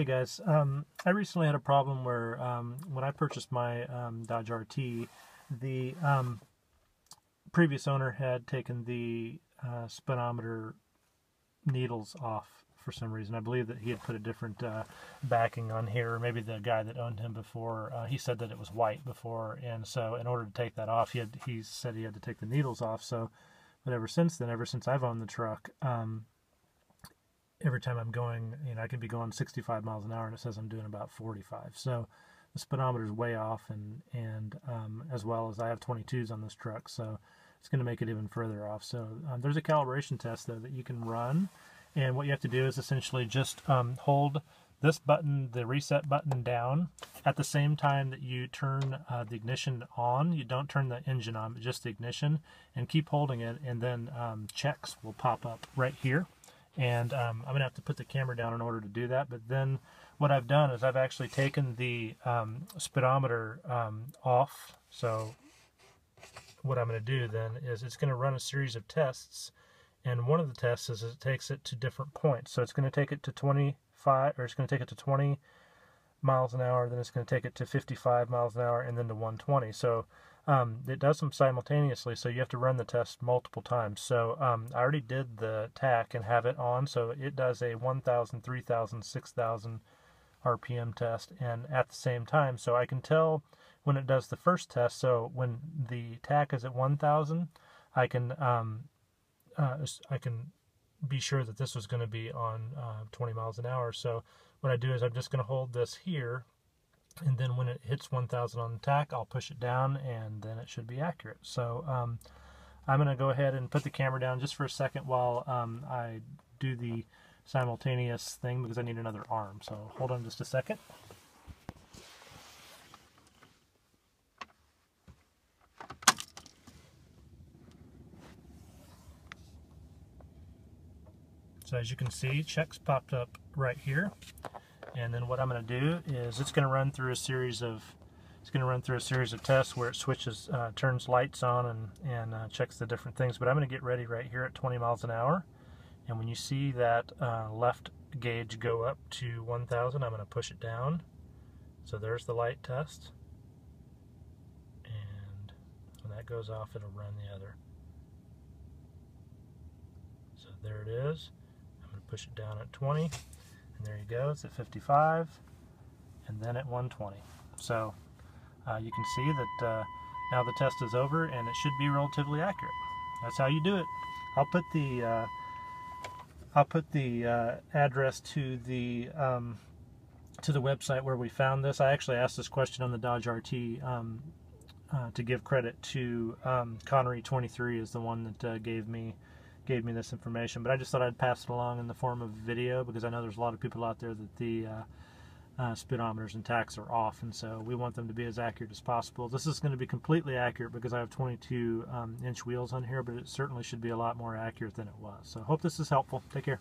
Hey guys, I recently had a problem where when I purchased my Dodge RT, the previous owner had taken the speedometer needles off for some reason. I believe that he had put a different backing on here, or maybe the guy that owned him before, he said that it was white before, and so in order to take that off, he said he had to take the needles off. So, but ever since then, ever since I've owned the truck, every time I'm going, you know, I could be going 65 miles an hour and it says I'm doing about 45. So the speedometer's way off, and as well as I have 22s on this truck, so it's going to make it even further off. So there's a calibration test though that you can run, and what you have to do is essentially just hold this button, the reset button, down at the same time that you turn the ignition on. You don't turn the engine on, but just the ignition, and keep holding it, and then checks will pop up right here. And I'm gonna have to put the camera down in order to do that. But then what I've done is I've actually taken the speedometer off. So what I'm gonna do then is it's gonna run a series of tests, and one of the tests is it takes it to different points. So it's gonna take it to 25, or it's gonna take it to 20 miles an hour, then it's gonna take it to 55 miles an hour, and then to 120. So it does them simultaneously, so you have to run the test multiple times. So I already did the TAC and have it on, so it does a 1,000, 3,000, 6,000 RPM test, and at the same time, so I can tell when it does the first test. So when the TAC is at 1,000, I can be sure that this was going to be on 20 miles an hour. So what I do is I'm just going to hold this here, and then when it hits 1,000 on the tack, I'll push it down, and then it should be accurate. So I'm going to go ahead and put the camera down just for a second while I do the simultaneous thing, because I need another arm. So hold on just a second. So as you can see, checks popped up right here. And then what I'm going to do is it's going to run through a series of tests where it switches, turns lights on, and checks the different things. But I'm going to get ready right here at 20 miles an hour. And when you see that left gauge go up to 1,000, I'm going to push it down. So there's the light test. And when that goes off, it'll run the other. So there it is. I'm going to push it down at 20. And there you go, it's at 55, and then at 120. So you can see that now the test is over, and it should be relatively accurate. That's how you do it. I'll put the address to the website where we found this. I actually asked this question on the Dodge RT to give credit to Connery23 is the one that gave me this information, but I just thought I'd pass it along in the form of video, because I know there's a lot of people out there that the speedometers and tacks are off, and so we want them to be as accurate as possible. This is going to be completely accurate because I have 22-inch wheels on here, but it certainly should be a lot more accurate than it was. So hope this is helpful. Take care.